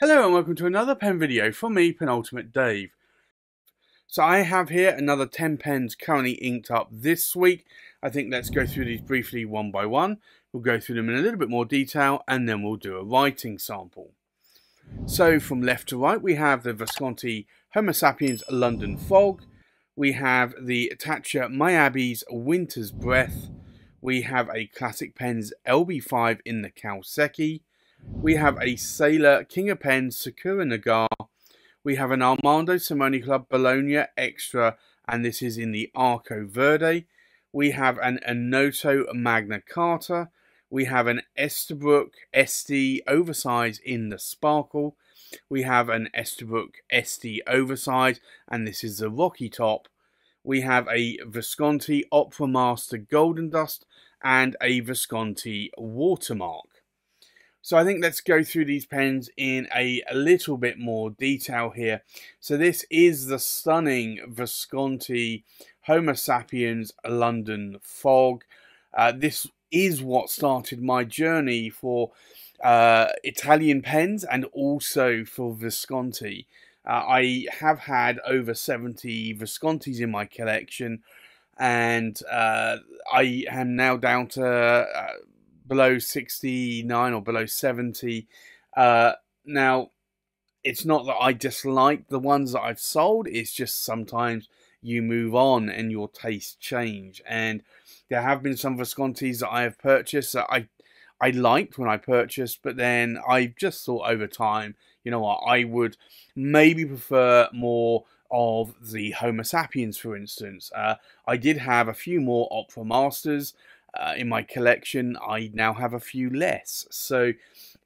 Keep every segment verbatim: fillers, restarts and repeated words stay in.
Hello and welcome to another pen video from me, Penultimate Dave. So I have here another ten pens currently inked up this week. I think let's go through these briefly one by one. We'll go through them in a little bit more detail and then we'll do a writing sample. So from left to right we have the Visconti Homo Sapiens London Fog. We have the Taccia Miyabi Winter's Breath. We have a Classic Pens L B five in the Kouseki. We have a Sailor King of Pens Sakura Nagare. We have an Armando Simoni Club Bologna Extra, and this is in the Arco Verde. We have an Onoto Magna Carta. We have an Esterbrook S D Oversize in the Sparkle. We have an Esterbrook S D Oversize, and this is the Rocky Top. We have a Visconti Opera Master Golden Dust and a Visconti Watermark. So I think let's go through these pens in a, a little bit more detail here. So this is the stunning Visconti Homo Sapiens London Fog. Uh, this is what started my journey for uh, Italian pens and also for Visconti. Uh, I have had over seventy Viscontis in my collection, and uh, I am now down to... Uh, below sixty-nine or below seventy. Uh, now, it's not that I dislike the ones that I've sold. It's just sometimes you move on and your tastes change. And there have been some Viscontis that I have purchased that I, I liked when I purchased. But then I just thought over time, you know what, I would maybe prefer more of the Homo Sapiens, for instance. Uh, I did have a few more Opera Masters. Uh, in my collection, I now have a few less. So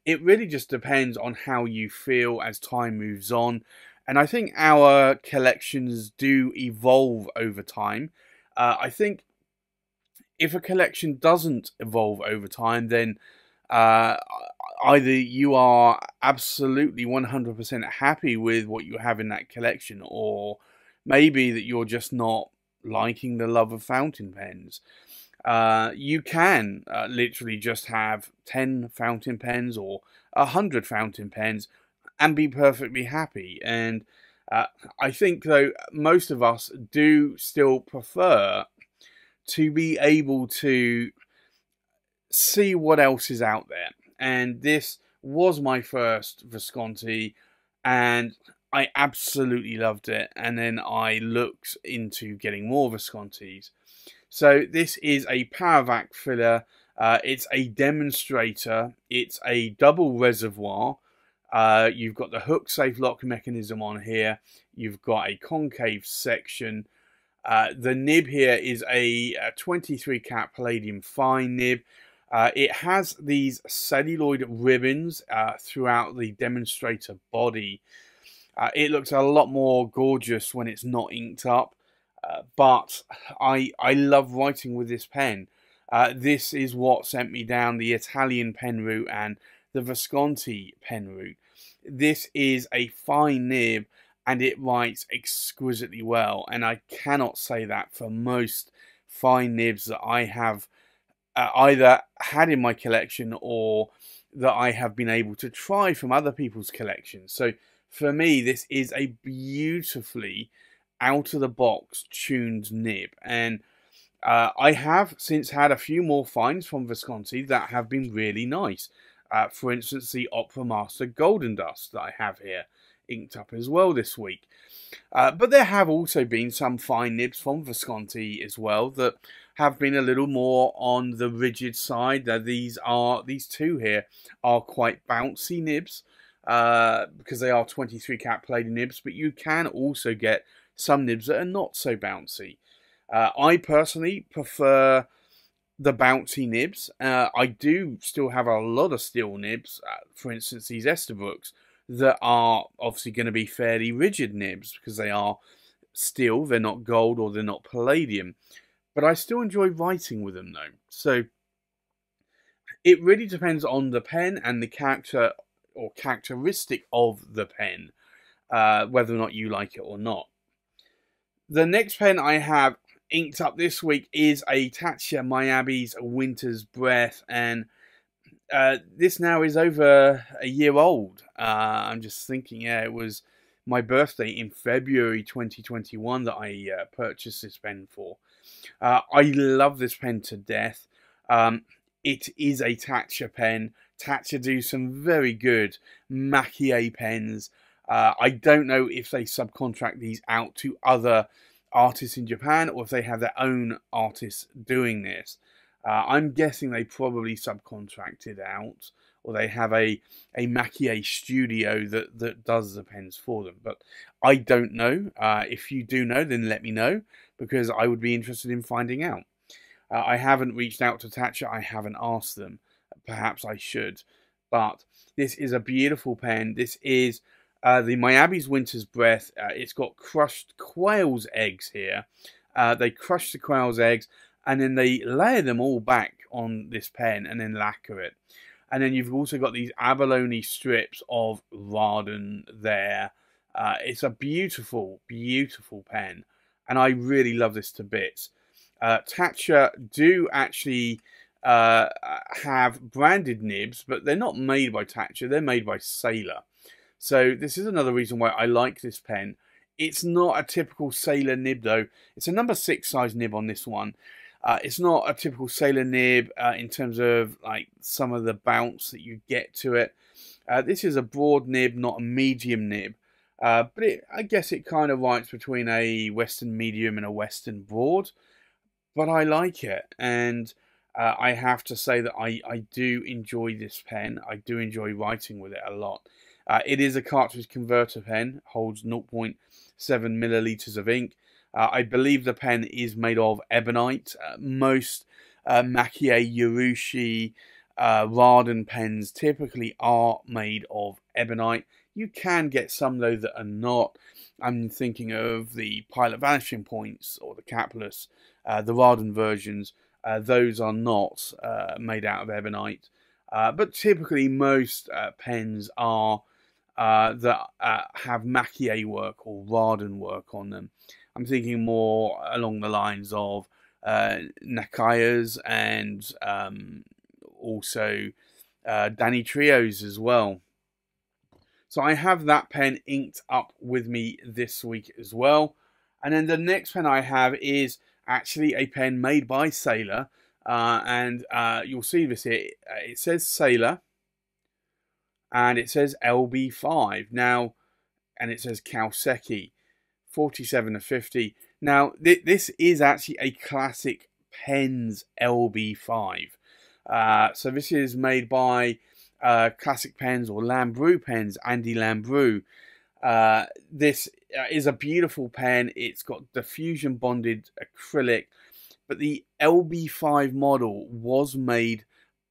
it really just depends on how you feel as time moves on. And I think our collections do evolve over time. Uh, I think if a collection doesn't evolve over time, then uh, either you are absolutely one hundred percent happy with what you have in that collection, or maybe that you're just not liking the love of fountain pens. Uh, you can uh, literally just have ten fountain pens or one hundred fountain pens and be perfectly happy. And uh, I think, though, most of us do still prefer to be able to see what else is out there. And this was my first Visconti, and I absolutely loved it. And then I looked into getting more Viscontis. So this is a PowerVac filler, uh, it's a demonstrator, it's a double reservoir, uh, you've got the hook safe lock mechanism on here, you've got a concave section, uh, the nib here is a, a twenty-three cap palladium fine nib, uh, it has these celluloid ribbons uh, throughout the demonstrator body. Uh, it looks a lot more gorgeous when it's not inked up. Uh, but I, I love writing with this pen. Uh, this is what sent me down the Italian pen route and the Visconti pen route. This is a fine nib and it writes exquisitely well. And I cannot say that for most fine nibs that I have uh, either had in my collection or that I have been able to try from other people's collections. So for me, this is a beautifully... out of the box tuned nib, and uh, I have since had a few more finds from Visconti that have been really nice. Uh, for instance, the Opera Master Golden Dust that I have here inked up as well this week. Uh, but there have also been some fine nibs from Visconti as well that have been a little more on the rigid side. Now these are these two here are quite bouncy nibs uh, because they are twenty-three cap palladium nibs, but you can also get some nibs that are not so bouncy. Uh, I personally prefer the bouncy nibs. Uh, I do still have a lot of steel nibs, uh, for instance these Esterbrooks, that are obviously going to be fairly rigid nibs because they are steel, they're not gold or they're not palladium. But I still enjoy writing with them though. So it really depends on the pen and the character or characteristic of the pen, uh, whether or not you like it or not. The next pen I have inked up this week is a Taccia Miyabi's Winter's Breath, and uh, this now is over a year old. Uh, I'm just thinking, yeah, it was my birthday in February twenty twenty-one that I uh, purchased this pen for. Uh, I love this pen to death. Um, it is a Taccia pen. Taccia do some very good Maki-e pens. Uh, I don't know if they subcontract these out to other artists in Japan or if they have their own artists doing this. Uh, I'm guessing they probably subcontracted out, or they have a, a Maki-e studio that, that does the pens for them. But I don't know. Uh, if you do know, then let me know, because I would be interested in finding out. Uh, I haven't reached out to Taccia. I haven't asked them. Perhaps I should. But this is a beautiful pen. This is uh, the Miyabi's Winter's Breath. Uh, it's got crushed quail's eggs here. Uh, they crush the quail's eggs, and then they layer them all back on this pen and then lacquer it. And then you've also got these abalone strips of Raden there. Uh, it's a beautiful, beautiful pen. And I really love this to bits. Uh, Taccia do actually uh, have branded nibs, but they're not made by Taccia. They're made by Sailor. So this is another reason why I like this pen. It's not a typical Sailor nib, though. It's a number six size nib on this one. Uh, it's not a typical Sailor nib uh, in terms of like some of the bounce that you get to it. Uh, this is a broad nib, not a medium nib. Uh, but it, I guess it kind of writes between a Western medium and a Western broad. But I like it, and uh, I have to say that I, I do enjoy this pen. I do enjoy writing with it a lot. Uh, it is a cartridge converter pen, holds zero point seven milliliters of ink. Uh, I believe the pen is made of ebonite. Uh, most uh, Maki-e, Yorushi, uh, Raden pens typically are made of ebonite. You can get some, though, that are not. I'm thinking of the Pilot Vanishing Points or the Capulus, uh, the Raden versions. Uh, those are not uh, made out of ebonite. Uh, but typically most uh, pens are uh, that uh, have Maki-e work or Raden work on them. I'm thinking more along the lines of uh, Nakaya's and um, also uh, Danny Trios as well. So I have that pen inked up with me this week as well. And then the next pen I have is actually a pen made by Sailor. Uh, and uh, you'll see this here. It says Sailor. And it says L B five. Now, and it says Kouseki, forty-seven to fifty. Now, th this is actually a Classic Pens L B five. Uh, so this is made by Uh, Classic Pens or Lambrew pens, Andy Lambrew. Uh, this is a beautiful pen. It's got diffusion bonded acrylic, but the L B five model was made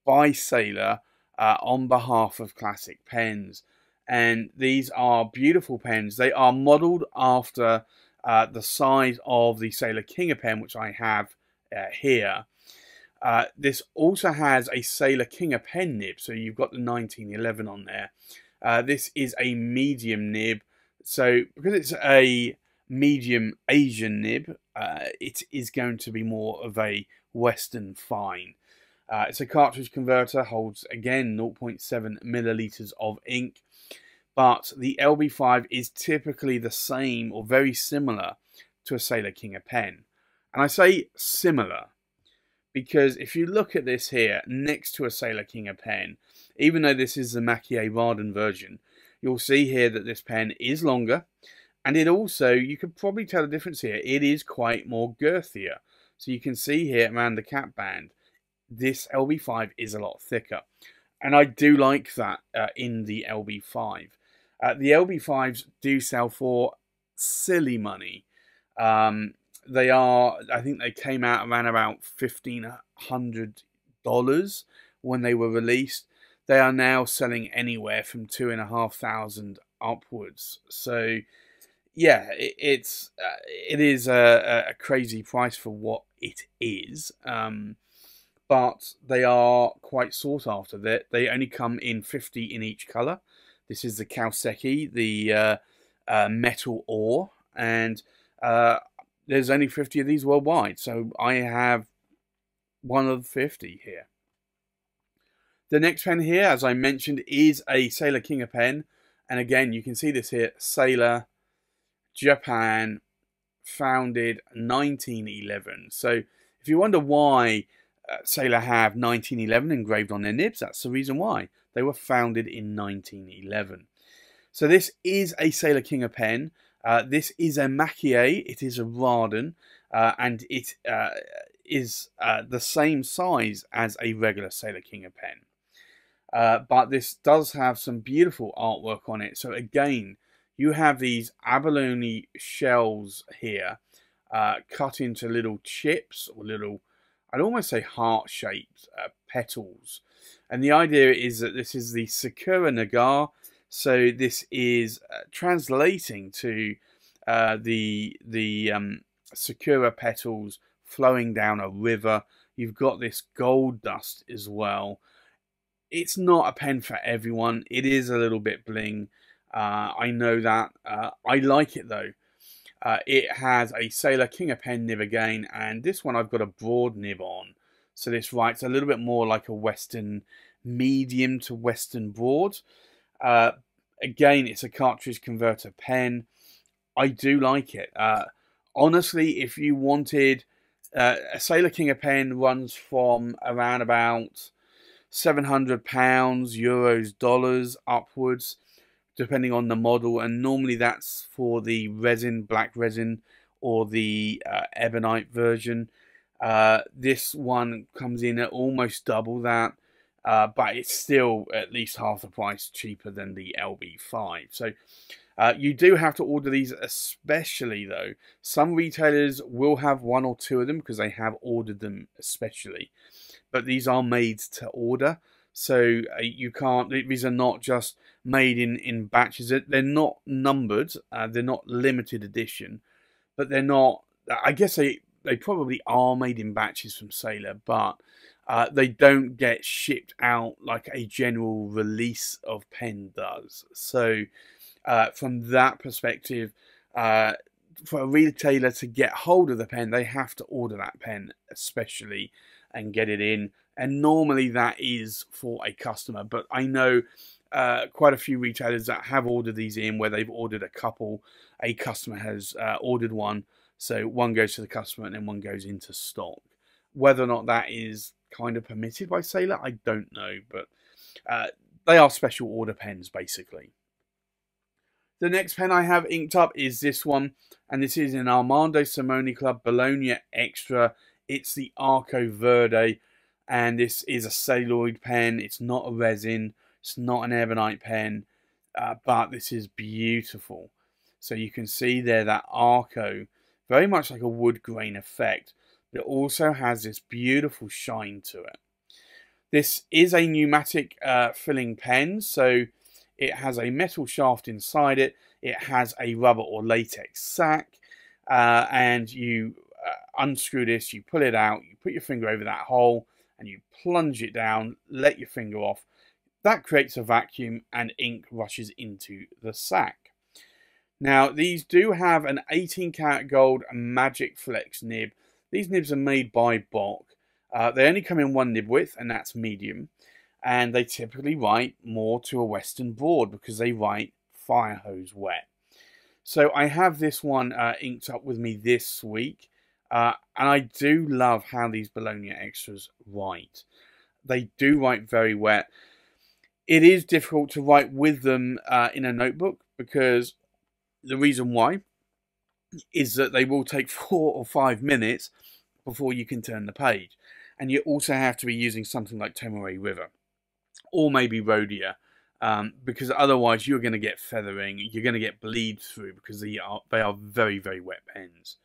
by Sailor uh, on behalf of Classic Pens, and these are beautiful pens. They are modelled after uh, the size of the Sailor King of Pen, which I have uh, here. Uh, this also has a Sailor King of Pen nib, so you've got the nineteen eleven on there. Uh, this is a medium nib, so because it's a medium Asian nib, uh, it is going to be more of a Western fine. Uh, it's a cartridge converter, holds again zero point seven milliliters of ink, but the L B five is typically the same or very similar to a Sailor King of Pen. And I say similar, because if you look at this here, next to a Sailor King of Pen, even though this is the Maki-e Raden version, you'll see here that this pen is longer. And it also, you could probably tell the difference here, it is quite more girthier. So you can see here around the cap band, this L B five is a lot thicker. And I do like that uh, in the L B five. Uh, the L B fives do sell for silly money. Um... They are, I think they came out around about fifteen hundred dollars when they were released. They are now selling anywhere from two and a half thousand upwards. So, yeah, it, it's uh, it is a, a crazy price for what it is. Um, but they are quite sought after. They they only come in fifty in each color. This is the Kouseki, the uh, uh, metal ore, and Uh, there's only fifty of these worldwide, so I have one of fifty here. The next pen here, as I mentioned, is a Sailor King of Pen. And again, you can see this here, Sailor, Japan, founded nineteen eleven. So if you wonder why uh, Sailor have nineteen eleven engraved on their nibs, that's the reason why. They were founded in nineteen eleven. So this is a Sailor King of Pen. Uh, this is a Maki-e, it is a Raden, uh, and it uh, is uh, the same size as a regular Sailor King of Pen. Uh, but this does have some beautiful artwork on it. So again, you have these abalone shells here, uh, cut into little chips or little, I'd almost say heart-shaped uh, petals. And the idea is that this is the Sakura Nagare. So this is uh, translating to uh, the, the um, Sakura petals flowing down a river. You've got this gold dust as well. It's not a pen for everyone. It is a little bit bling. Uh, I know that. Uh, I like it though. Uh, it has a Sailor King of Pen nib again, and this one I've got a broad nib on. So this writes a little bit more like a Western medium to Western broad. Uh, again, it's a cartridge converter pen. I do like it. Uh, honestly, if you wanted, uh, a Sailor King of Pen runs from around about seven hundred pounds, euros, dollars upwards, depending on the model, and normally that's for the resin, black resin, or the uh, ebonite version. Uh, this one comes in at almost double that, uh, but it's still at least half the price cheaper than the L B five. So uh, you do have to order these especially though. Some retailers will have one or two of them because they have ordered them especially. But these are made to order. So uh, you can't, these are not just made in, in batches. They're not numbered. Uh, they're not limited edition. But they're not, I guess they, they probably are made in batches from Sailor. But uh, they don't get shipped out like a general release of pen does. So uh, from that perspective, uh, for a retailer to get hold of the pen, they have to order that pen especially and get it in. And normally that is for a customer, but I know uh, quite a few retailers that have ordered these in where they've ordered a couple, a customer has uh, ordered one, so one goes to the customer and then one goes into stock. Whether or not that is kind of permitted by Sailor, I don't know, but uh, they are special order pens basically. The next pen I have inked up is this one, and this is an Armando Simoni Club Bologna Extra. It's the Arco Verde, and this is a celluloid pen. It's not a resin. It's not an ebonite pen, uh, but this is beautiful. So you can see there that Arco, very much like a wood grain effect, but it also has this beautiful shine to it. This is a pneumatic uh, filling pen, so it has a metal shaft inside it. It has a rubber or latex sack, uh, and you uh, unscrew this, you pull it out, you put your finger over that hole, and you plunge it down, let your finger off. That creates a vacuum and ink rushes into the sack. Now, these do have an eighteen karat gold Magic Flex nib. These nibs are made by Bock. Uh, they only come in one nib width, and that's medium. And they typically write more to a Western broad because they write fire hose wet. So I have this one uh, inked up with me this week. Uh, and I do love how these Bologna Extras write. They do write very wet. It is difficult to write with them uh, in a notebook because the reason why is that they will take four or five minutes before you can turn the page. And you also have to be using something like Tomoe River or maybe Rhodia um, because otherwise you're going to get feathering. You're going to get bleed through because they are, they are very, very wet pens.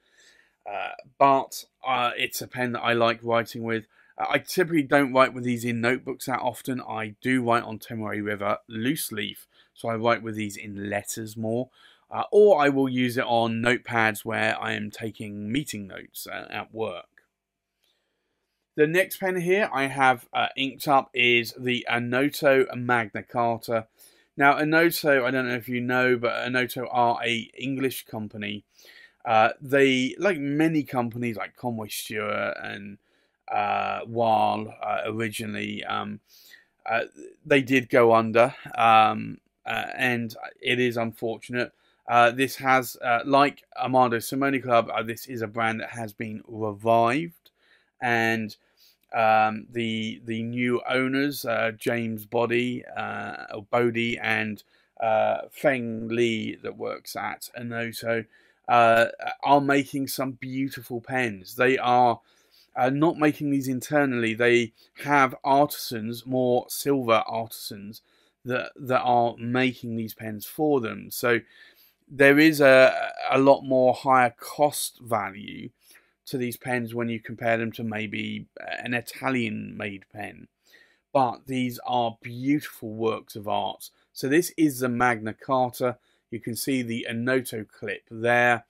Uh, but uh, it's a pen that I like writing with. Uh, I typically don't write with these in notebooks that often. I do write on Tomoe River loose leaf, so I write with these in letters more. Uh, or I will use it on notepads where I am taking meeting notes uh, at work. The next pen here I have uh, inked up is the Onoto Magna Carta. Now Onoto, I don't know if you know, but Onoto are a English company. Uh, they, like many companies like Conway Stewart and uh, Weil uh, originally, um, uh, they did go under, um, uh, and it is unfortunate. Uh, this has, uh, like Armando Simoni Club, uh, this is a brand that has been revived, and um, the the new owners, uh, James Boddy, uh, or Bodie, and uh, Feng Li, that works at Onoto, uh, are making some beautiful pens. They are uh, not making these internally. They have artisans, more silver artisans, that that are making these pens for them. So there is a, a lot more higher cost value to these pens when you compare them to maybe an Italian-made pen. But these are beautiful works of art. So this is the Magna Carta. You can see the Onoto clip there.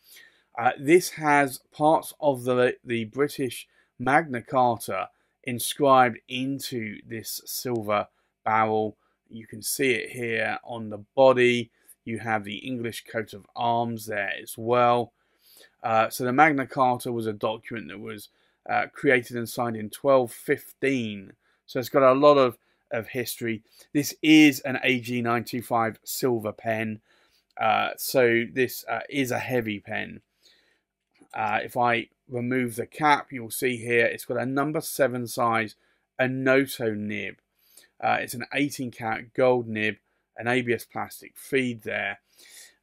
Uh, this has parts of the, the British Magna Carta inscribed into this silver barrel. You can see it here on the body. You have the English coat of arms there as well. Uh, so the Magna Carta was a document that was uh, created and signed in twelve fifteen. So it's got a lot of, of history. This is an A G nine two five silver pen. Uh, so this uh, is a heavy pen. Uh, if I remove the cap, you'll see here it's got a number seven size Onoto nib. Uh, it's an eighteen karat gold nib. An A B S plastic feed there.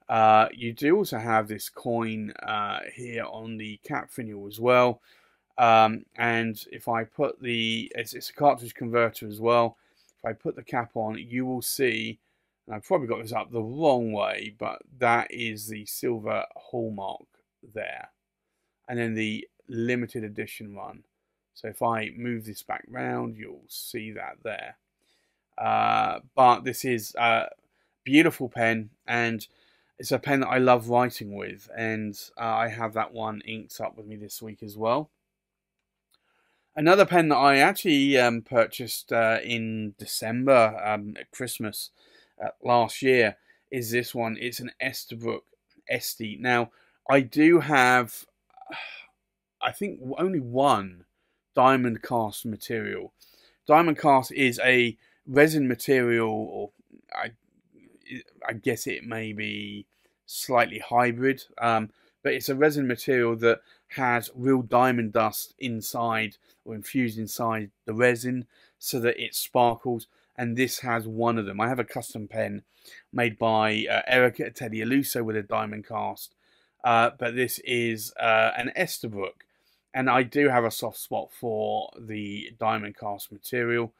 Uh, you do also have this coin uh, here on the cap finial as well. Um, and if I put the, it's, it's a cartridge converter as well. If I put the cap on, you will see, and I've probably got this up the wrong way, but that is the silver hallmark there. And then the limited edition one. So if I move this back round, you'll see that there. Uh, but this is a beautiful pen, and it's a pen that I love writing with, and uh, I have that one inked up with me this week as well. Another pen that I actually um, purchased uh, in December um, at Christmas uh, last year is this one. It's an Esterbrook Estie. Now, I do have, I think, only one diamond cast material. Diamond cast is a resin material, or I, I guess it may be slightly hybrid, um, but it's a resin material that has real diamond dust inside, or infused inside the resin, so that it sparkles. And this has one of them. I have a custom pen made by uh, Erica Teddy Aluso with a diamond cast, uh, but this is uh, an Esterbrook, and I do have a soft spot for the diamond cast material.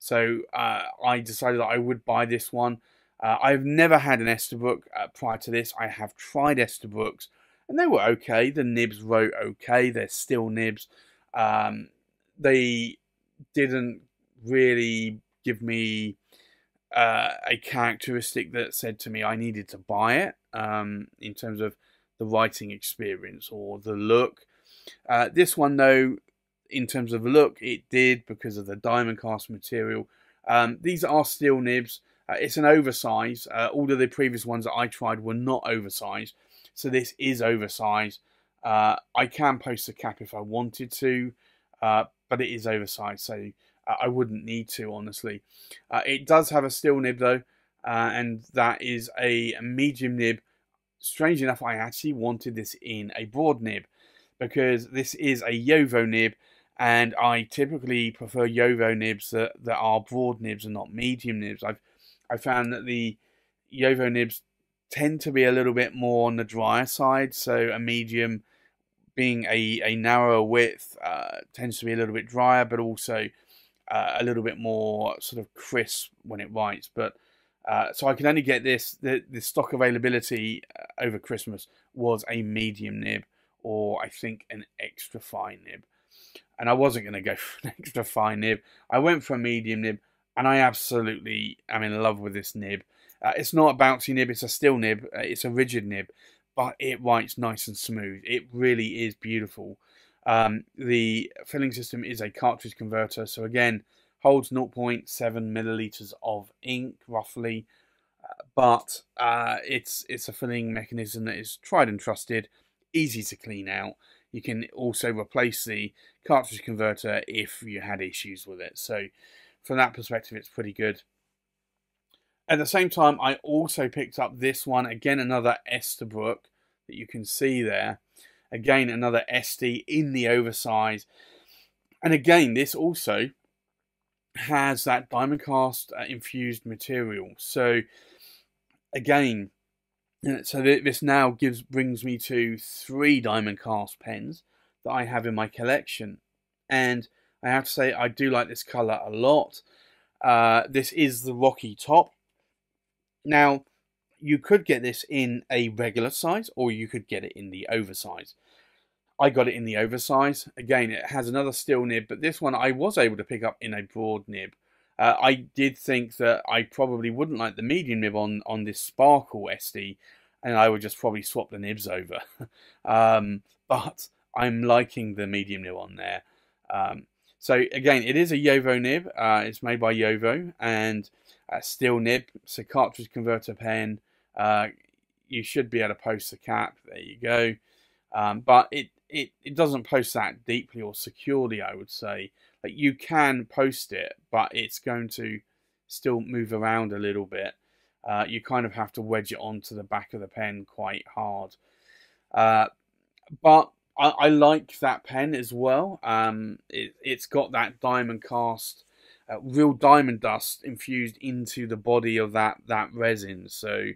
So uh, I decided that I would buy this one. Uh, I've never had an Esterbrook uh, prior to this. I have tried Esterbrooks, and they were okay. The nibs wrote okay. They're still nibs. Um, they didn't really give me uh, a characteristic that said to me I needed to buy it um, in terms of the writing experience or the look. Uh, this one, though, in terms of look, it did, because of the diamond cast material. Um, these are steel nibs. Uh, it's an oversize. Uh, all of the previous ones that I tried were not oversized, so this is oversized. Uh, I can post the cap if I wanted to, uh, but it is oversized, so I wouldn't need to, honestly. Uh, it does have a steel nib, though, uh, and that is a medium nib. Strange enough, I actually wanted this in a broad nib, because this is a Jowo nib, and I typically prefer Jowo nibs that, that are broad nibs and not medium nibs. I've I found that the Jowo nibs tend to be a little bit more on the drier side, so a medium being a, a narrower width uh, tends to be a little bit drier, but also uh, a little bit more sort of crisp when it writes. But uh, so I can only get this, the, the stock availability uh, over Christmas was a medium nib, or I think an extra fine nib. And I wasn't going to go for an extra fine nib. I went for a medium nib, and I absolutely am in love with this nib. Uh, it's not a bouncy nib, it's a steel nib, uh, it's a rigid nib, but it writes nice and smooth. It really is beautiful. Um, the filling system is a cartridge converter, so again, holds zero point seven milliliters of ink, roughly, uh, but uh, it's, it's a filling mechanism that is tried and trusted. easy to clean out. You can also replace the cartridge converter if you had issues with it. So from that perspective, it's pretty good. At the same time, I also picked up this one. Again, another Esterbrook that you can see there. Again, another S D in the oversize. And again, this also has that diamond cast infused material. So again, so this now gives brings me to three diamond cast pens that I have in my collection. And I have to say, I do like this color a lot. Uh, this is the Rocky Top. Now, you could get this in a regular size, or you could get it in the oversize. I got it in the oversize. Again, it has another steel nib, but this one I was able to pick up in a broad nib. Uh, I did think that I probably wouldn't like the medium nib on, on this Sparkle S D, and I would just probably swap the nibs over. um, but I'm liking the medium nib on there. Um, so again, it is a Jowo nib. Uh, it's made by Jowo, and a steel nib. It's a cartridge converter pen. Uh, you should be able to post the cap. There you go. Um, but it, it, it doesn't post that deeply or securely, I would say. Like, you can post it, but it's going to still move around a little bit. Uh, you kind of have to wedge it onto the back of the pen quite hard. Uh, but I, I like that pen as well. Um, it, it's got that diamond cast, uh, real diamond dust infused into the body of that, that resin. So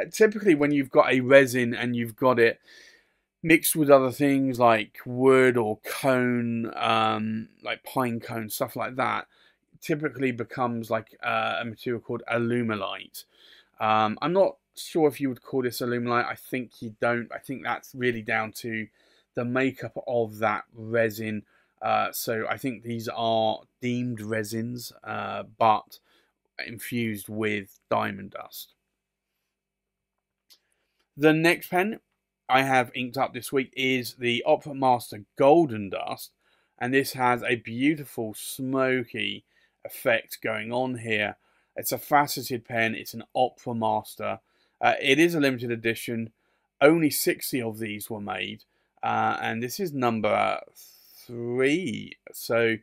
uh, typically when you've got a resin and you've got it mixed with other things like wood or cone, um, like pine cone, stuff like that, typically becomes like uh, a material called alumalite. Um, I'm not sure if you would call this alumalite. I think you don't. I think that's really down to the makeup of that resin. Uh, so I think these are deemed resins, uh, but infused with diamond dust. The next pen I have inked up this week is the Opera Master Golden Dust, and this has a beautiful smoky effect going on here. It's a faceted pen. It's an Opera Master. Uh, it is a limited edition. Only sixty of these were made, uh, and this is number three, so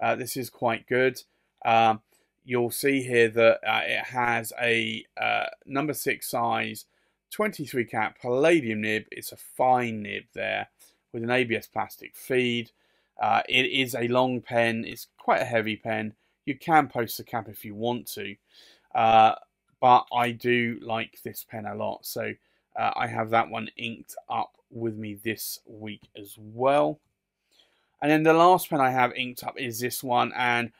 uh, this is quite good. Um, you'll see here that uh, it has a uh, number six size, twenty-three cap palladium nib. It's a fine nib there with an A B S plastic feed. Uh, it is a long pen. It's quite a heavy pen. You can post the cap if you want to, uh, but I do like this pen a lot. So uh, I have that one inked up with me this week as well. And then the last pen I have inked up is this one, and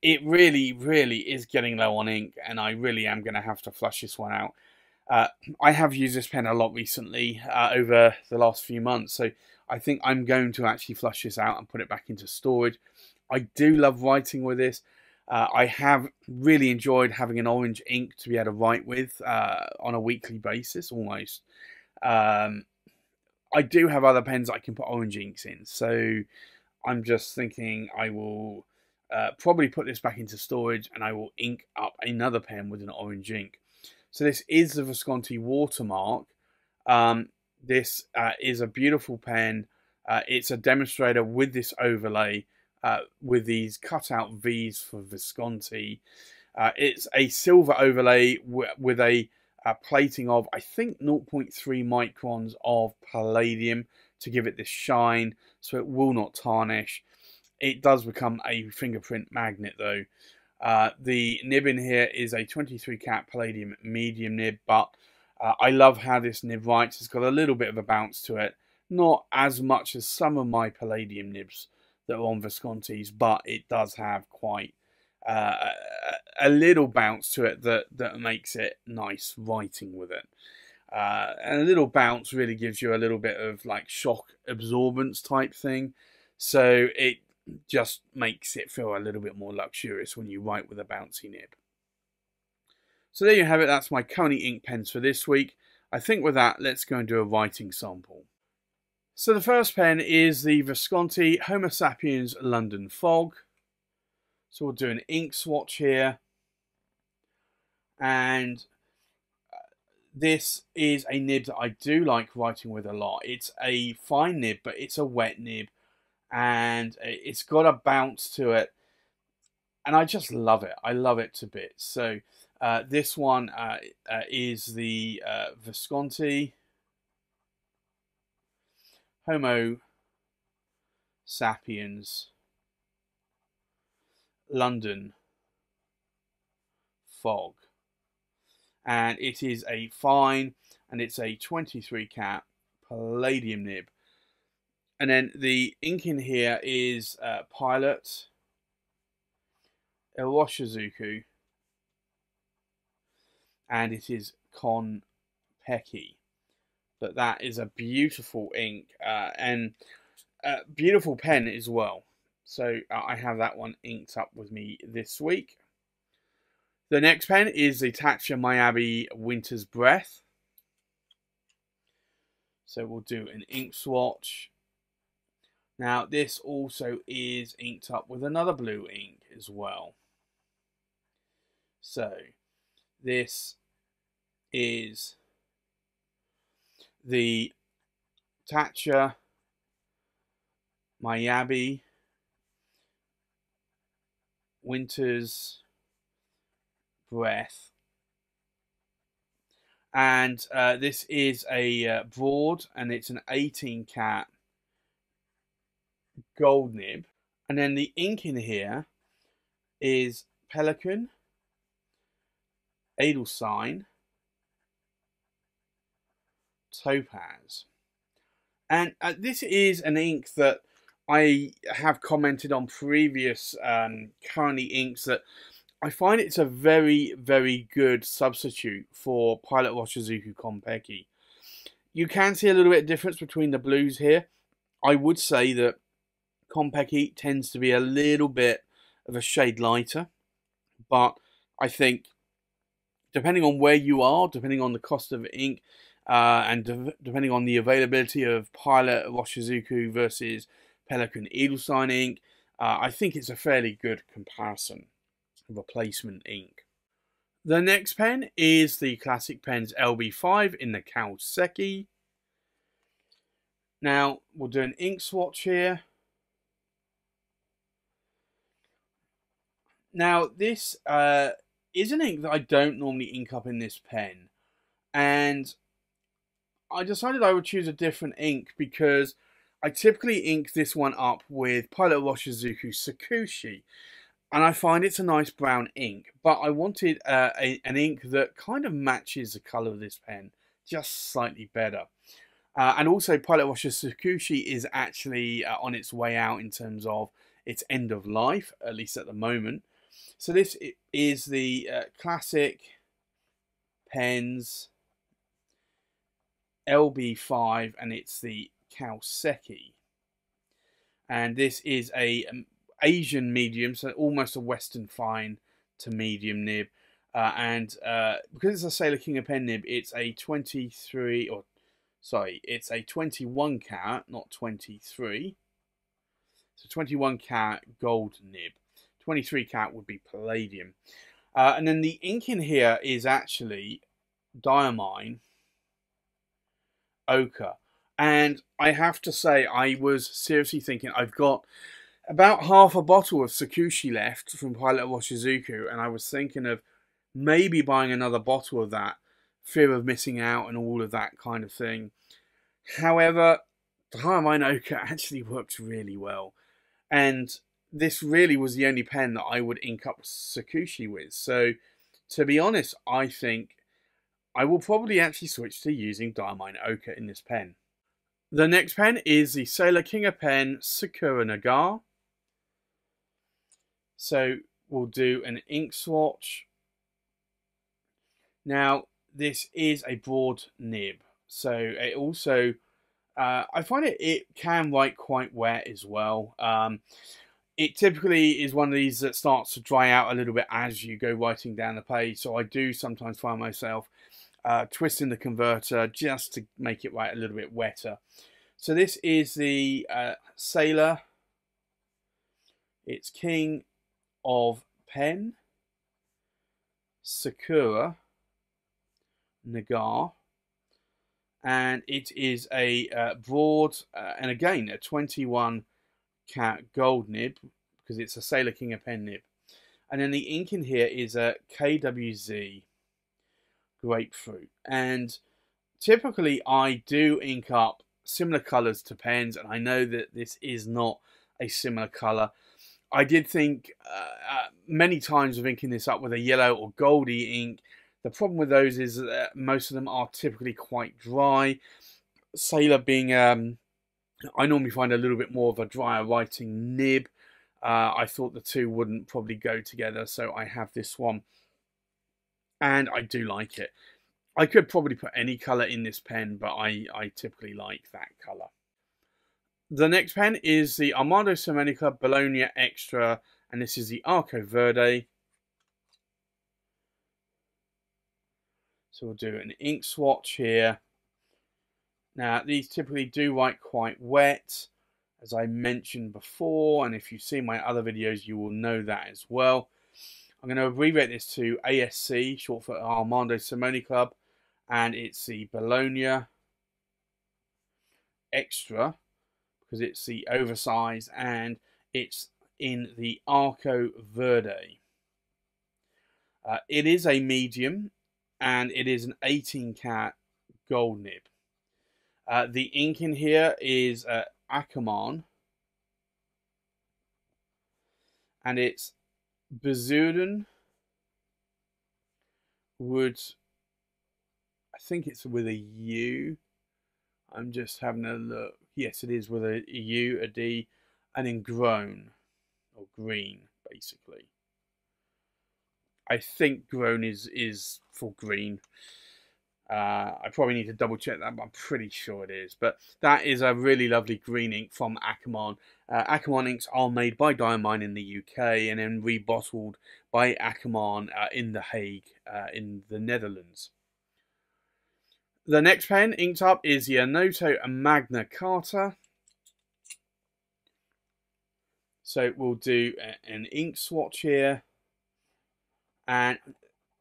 it really, really is getting low on ink, and I really am going to have to flush this one out. Uh, I have used this pen a lot recently, uh, over the last few months, so I think I'm going to actually flush this out and put it back into storage. I do love writing with this. Uh, I have really enjoyed having an orange ink to be able to write with uh, on a weekly basis almost. Um, I do have other pens I can put orange inks in, so I'm just thinking I will uh, probably put this back into storage, and I will ink up another pen with an orange ink. So this is the Visconti Watermark. Um, this uh, is a beautiful pen. Uh, it's a demonstrator with this overlay, uh, with these cutout V's for Visconti. Uh, it's a silver overlay with a, a plating of, I think, zero point three microns of palladium to give it this shine, so it will not tarnish. It does become a fingerprint magnet, though. Uh, the nib in here is a twenty-three cap palladium medium nib, but uh, I love how this nib writes. It's got a little bit of a bounce to it, not as much as some of my palladium nibs that are on Visconti's, but it does have quite uh, a little bounce to it that, that makes it nice writing with it. Uh, and a little bounce really gives you a little bit of like shock absorbance type thing, so it just makes it feel a little bit more luxurious when you write with a bouncy nib. So there you have it. That's my current ink pens for this week. I think with that, let's go and do a writing sample. So the first pen is the Visconti Homo Sapiens London Fog. So we'll do an ink swatch here. And This is a nib that I do like writing with a lot. It's a fine nib, but it's a wet nib, and it's got a bounce to it, and I just love it. I love it to bits. So uh, this one uh, uh, is the uh, Visconti Homo Sapiens London Fog. And it is a fine, and it's a twenty-three cat palladium nib. And then the ink in here is uh, Pilot Iroshizuku, and it is Konpeki. But that is a beautiful ink, uh, and a beautiful pen as well. So uh, I have that one inked up with me this week. The next pen is the Taccia Miyabi Winter's Breath. So we'll do an ink swatch. Now this also is inked up with another blue ink as well. So this is the Taccia Miyabi Winter's Breath, and uh, this is a uh, broad, and it's an eighteen cat gold nib. And then the ink in here is Pelikan Edelstein Topaz, and uh, this is an ink that I have commented on previous um, currently inks that I find it's a very, very good substitute for Pilot Iroshizuku Konpeki. You can see a little bit of difference between the blues here. I would say that Konpeki tends to be a little bit of a shade lighter, but I think depending on where you are, depending on the cost of ink, uh, and de depending on the availability of Pilot Iroshizuku versus Pelikan Edelstein ink, uh, I think it's a fairly good comparison. Replacement ink. The next pen is the Classic Pens L B five in the Kouseki. Now we'll do an ink swatch here. Now this uh, is an ink that I don't normally ink up in this pen, and I decided I would choose a different ink because I typically ink this one up with Pilot Iroshizuku Tsukushi. And I find it's a nice brown ink, but I wanted uh, a, an ink that kind of matches the colour of this pen just slightly better. Uh, and also Pilot Iroshizuku Tsukushi is actually uh, on its way out in terms of its end of life, at least at the moment. So this is the uh, Classic Pens L B five, and it's the Kouseki. And this is a... Um, Asian medium, so almost a Western fine to medium nib, uh, and uh, because it's a Sailor King of Pen nib, it's a twenty-three, or sorry, it's a twenty-one carat, not twenty-three. So twenty-one carat gold nib, twenty-three carat would be palladium, uh, and then the ink in here is actually Diamine Ochre, and I have to say I was seriously thinking I've got about half a bottle of Tsukushi left from Pilot Iroshizuku, and I was thinking of maybe buying another bottle of that, fear of missing out and all of that kind of thing. However, the Diamine Ochre actually works really well, and this really was the only pen that I would ink up Tsukushi with. So, to be honest, I think I will probably actually switch to using Diamine Ochre in this pen. The next pen is the Sailor King of Pen Sakura Nagare. So we'll do an ink swatch. Now this is a broad nib, so it also uh, I find it it can write quite wet as well. Um, it typically is one of these that starts to dry out a little bit as you go writing down the page. So I do sometimes find myself uh, twisting the converter just to make it write a little bit wetter. So this is the uh, Sailor. It's King of Pen Sakura Nagare, and it is a uh, broad uh, and again a twenty-one carat gold nib, because it's a Sailor King of Pen nib. And then the ink in here is a K W Z grapefruit, and typically I do ink up similar colors to pens, and I know that this is not a similar color. I did think uh, many times of inking this up with a yellow or goldy ink. The problem with those is that most of them are typically quite dry. Sailor being, um, I normally find a little bit more of a drier writing nib. Uh, I thought the two wouldn't probably go together, so I have this one. And I do like it. I could probably put any colour in this pen, but I, I typically like that colour. The next pen is the Armando Simoni Club Bologna Extra, and this is the Arco Verde. So we'll do an ink swatch here. Now, these typically do write quite wet, as I mentioned before, and if you've seen my other videos, you will know that as well. I'm going to rewrite this to A S C, short for Armando Simoni Club, and it's the Bologna Extra, because it's the oversized, and it's in the Arco Verde. Uh, it is a medium, and it is an eighteen carat gold nib. Uh, the ink in here is uh, Akkerman, and it's Bezuden Wood. I think it's with a U. I'm just having a look. Yes, it is with a U, a D, and then Grown, or green, basically. I think Grown is, is for green. Uh, I probably need to double check that, but I'm pretty sure it is. But that is a really lovely green ink from Akkerman. Uh, Akkerman inks are made by Diamine in the U K and then rebottled by Akkerman uh, in The Hague, uh, in the Netherlands. The next pen inked up is the Onoto Magna Carta. So we'll do a, an ink swatch here. And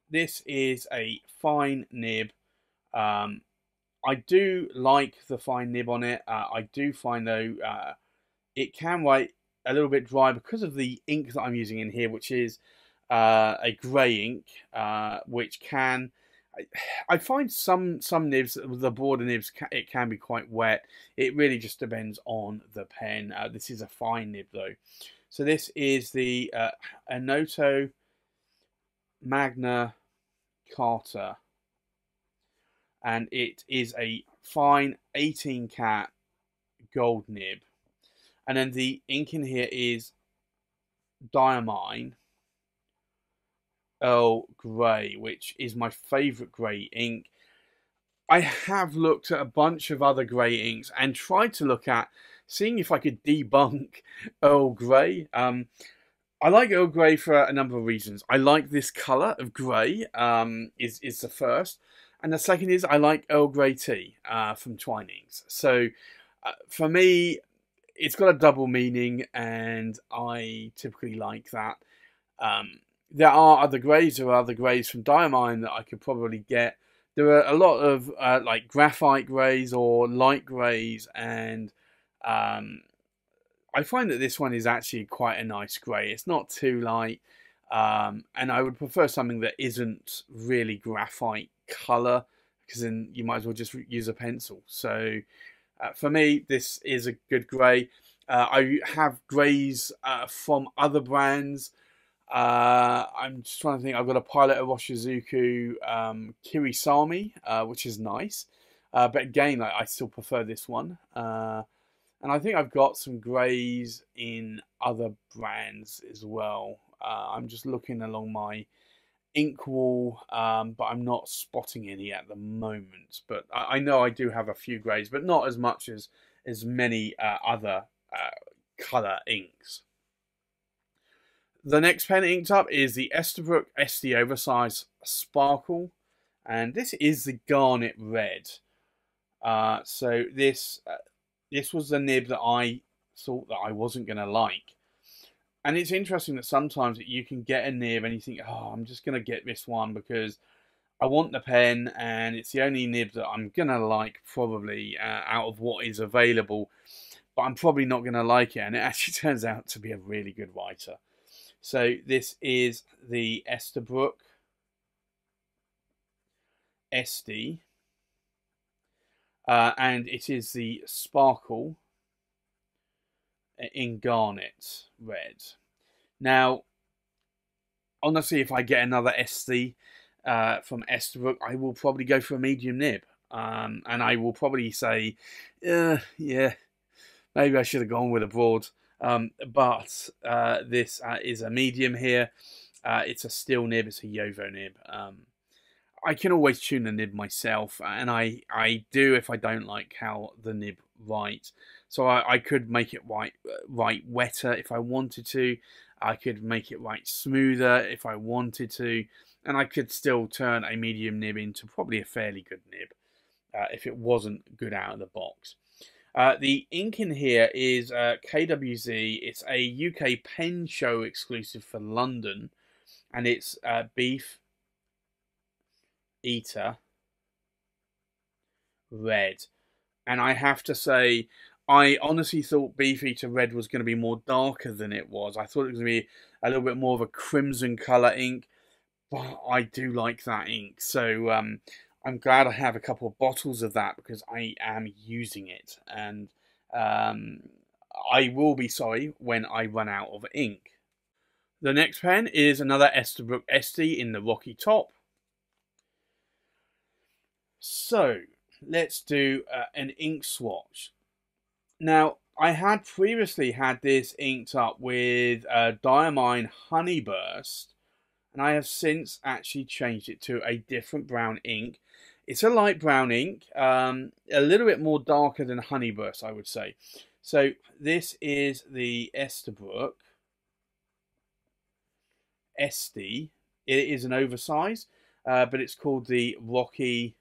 this is a fine nib. Um, I do like the fine nib on it. Uh, I do find, though, uh, it can write a little bit dry because of the ink that I'm using in here, which is uh, a grey ink, uh, which can... I, I find some, some nibs, the border nibs, it can be quite wet. It really just depends on the pen. Uh, this is a fine nib, though. So this is the uh, Onoto Magna Carta, and it is a fine eighteen carat gold nib, and then the ink in here is Diamine Earl Grey, which is my favorite grey ink. I have looked at a bunch of other grey inks and tried to look at seeing if I could debunk Earl Grey. um I like Earl Grey for a number of reasons. I like this colour of grey, um, is, is the first. And the second is I like Earl Grey tea uh, from Twinings. So uh, for me, it's got a double meaning, and I typically like that. Um, there are other greys. There are other greys from Diamine that I could probably get. There are a lot of uh, like graphite greys or light greys, and... Um, I find that this one is actually quite a nice grey. It's not too light, um, and I would prefer something that isn't really graphite colour, because then you might as well just use a pencil. So uh, for me, this is a good grey. Uh, I have greys uh, from other brands. Uh, I'm just trying to think. I've got a Pilot Iroshizuku um, Kirisami, uh, which is nice. Uh, but again, I, I still prefer this one. Uh, And I think I've got some greys in other brands as well. Uh, I'm just looking along my ink wall, um, but I'm not spotting any at the moment. But I, I know I do have a few greys, but not as much as, as many uh, other uh, colour inks. The next pen inked up is the Esterbrook S D Oversize Sparkle. And this is the Garnet Red. Uh, so this... Uh, This was the nib that I thought that I wasn't going to like. And it's interesting that sometimes you can get a nib and you think, oh, I'm just going to get this one because I want the pen, and it's the only nib that I'm going to like, probably, uh, out of what is available. But I'm probably not going to like it, and it actually turns out to be a really good writer. So this is the Esterbrook Estie, uh, and it is the Sparkle in Garnet Red. Now, honestly, if I get another Estie uh, from Esterbrook, I will probably go for a medium nib, um, and I will probably say, uh, yeah, maybe I should have gone with a broad, um, but uh, this uh, is a medium here. Uh, it's a steel nib. It's a Jowo nib. Um, I can always tune the nib myself, and I, I do if I don't like how the nib writes. So I, I could make it write, write wetter if I wanted to. I could make it write smoother if I wanted to. And I could still turn a medium nib into probably a fairly good nib uh, if it wasn't good out of the box. Uh, the ink in here is uh, K W Z. It's a U K pen show exclusive for London, and it's uh, Beef Eater Red. And I have to say, I honestly thought Beef Eater Red was going to be more darker than it was. I thought it was going to be a little bit more of a crimson colour ink, but I do like that ink. So, um... I'm glad I have a couple of bottles of that, because I am using it, and um, I will be sorry when I run out of ink. The next pen is another Esterbrook Estie in the Rocky Top. So let's do uh, an ink swatch. Now, I had previously had this inked up with uh, Diamine Honey Burst, and I have since actually changed it to a different brown ink. It's a light brown ink, um, a little bit more darker than Honey Burst, I would say. So this is the Esterbrook Estie. It is an oversize, uh, but it's called the Rocky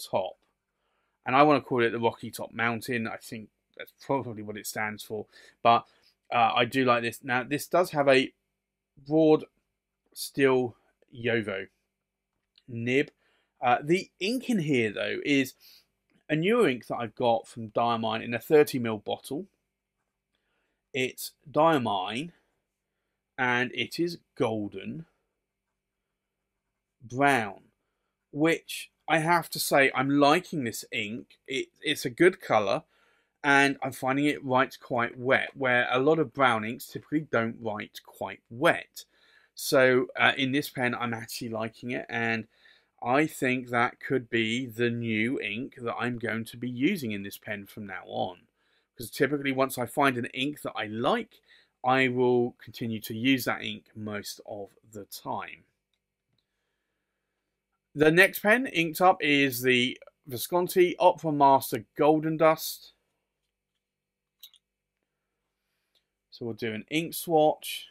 Top. And I want to call it the Rocky Top Mountain. I think that's probably what it stands for. But uh, I do like this. Now, this does have a broad steel Jowo nib. Uh, the ink in here, though, is a new ink that I've got from Diamine in a thirty mil bottle. It's Diamine, and it is golden brown, which I have to say I'm liking this ink. It, it's a good colour, and I'm finding it writes quite wet, where a lot of brown inks typically don't write quite wet. So uh, in this pen, I'm actually liking it, and I think that could be the new ink that I'm going to be using in this pen from now on. Because typically once I find an ink that I like, I will continue to use that ink most of the time. The next pen inked up is the Visconti Opera Master Golden Dust. So we'll do an ink swatch.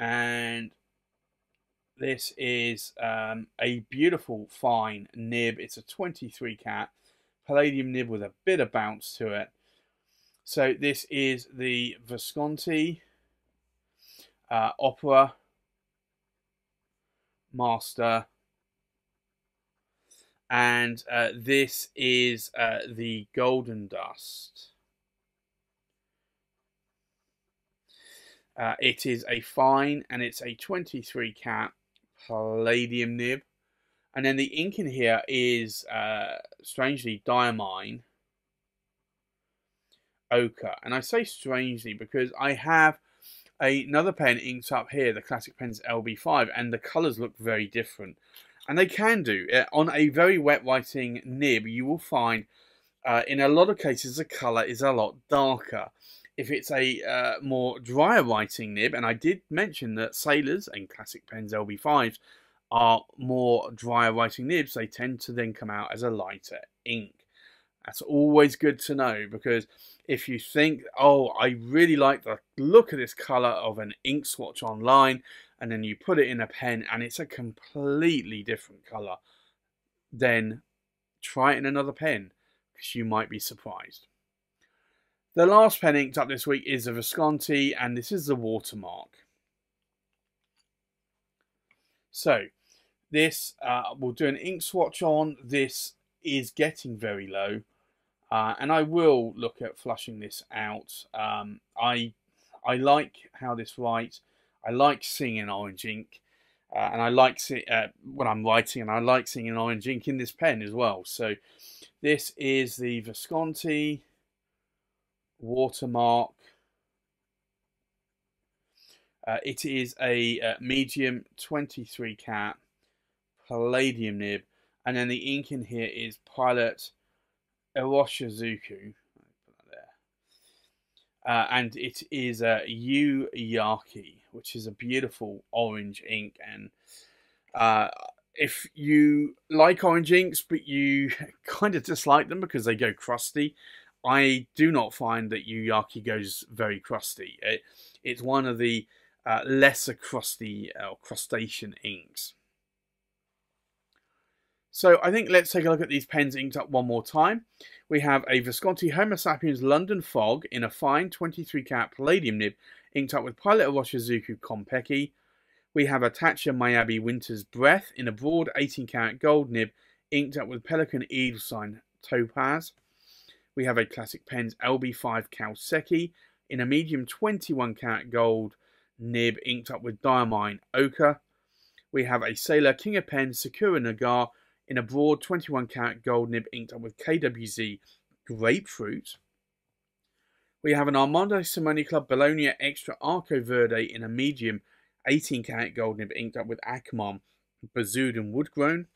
And this is um, a beautiful, fine nib. It's a twenty-three cat palladium nib with a bit of bounce to it. So this is the Visconti uh, Opera Master. And uh, this is uh, the Golden Dust. Uh, it is a fine, and it's a twenty-three cat palladium nib. And then the ink in here is, uh, strangely, Diamine Ochre. And I say strangely because I have a, another pen inked up here, the Classic Pens L B five, and the colours look very different. And they can do. On a very wet writing nib, you will find, uh, in a lot of cases, the colour is a lot darker. If it's a uh, more drier writing nib, and I did mention that Sailors and Classic Pens L B fives are more drier writing nibs, they tend to then come out as a lighter ink. That's always good to know, because if you think, oh, I really like the look of this colour of an ink swatch online, and then you put it in a pen and it's a completely different colour, then try it in another pen, because you might be surprised. The last pen inked up this week is the Visconti, and this is the Watermark. So this, uh, we'll do an ink swatch on. This is getting very low, uh, and I will look at flushing this out. Um, I I like how this writes. I like seeing an orange ink, uh, and I like see, uh, when I'm writing, and I like seeing an orange ink in this pen as well. So this is the Visconti Watermark. Uh, it is a uh, medium twenty-three karat palladium nib, and then the ink in here is Pilot Iroshizuku. Uh, and it is a uh, Yu Yaki, which is a beautiful orange ink. And uh, if you like orange inks, but you kind of dislike them because they go crusty, I do not find that Yu Yaki goes very crusty. It, it's one of the uh, lesser crusty or uh, crustacean inks. So I think let's take a look at these pens inked up one more time. We have a Visconti Homo Sapiens London Fog in a fine twenty-three karat palladium nib inked up with Pilot Iroshizuku Konpeki. We have a Taccia Miyabi Winter's Breath in a broad eighteen karat gold nib inked up with Pelikan Edelstein Topaz. We have a Classic Pens L B five Kouseki in a medium twenty-one karat gold nib inked up with Diamine Ochre. We have a Sailor King of Pens Sakura Nagare in a broad twenty-one karat gold nib inked up with K W Z Grapefruit. We have an Armando Simoni Club Bologna Extra Arco Verde in a medium eighteen karat gold nib inked up with Akkerman, Bazooed and Woodgrown.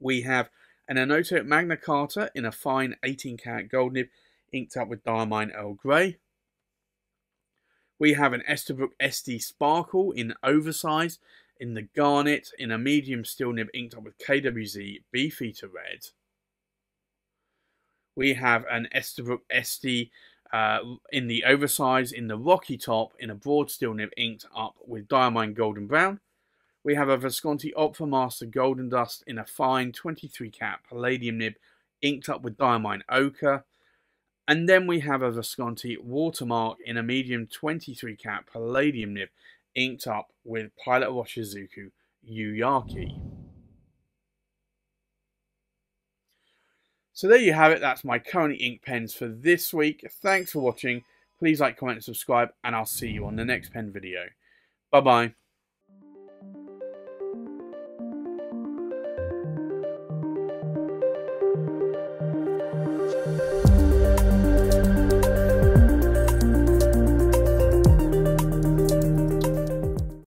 We have an Onoto Magna Carta in a fine eighteen karat gold nib inked up with Diamine Earl Grey. We have an Esterbrook S D Sparkle in Oversize in the garnet in a medium steel nib inked up with K W Z Beefeater Red. We have an Esterbrook Estie uh, in the Oversize in the Rocky Top in a broad steel nib inked up with Diamine Golden Brown. We have a Visconti Opera Master Golden Dust in a fine twenty-three karat palladium nib inked up with Diamine Ochre. And then we have a Visconti Watermark in a medium twenty-three karat palladium nib inked up with Pilot Iroshizuku Yuyaki. So there you have it. That's my current ink pens for this week. Thanks for watching. Please like, comment, and subscribe, and I'll see you on the next pen video. Bye-bye.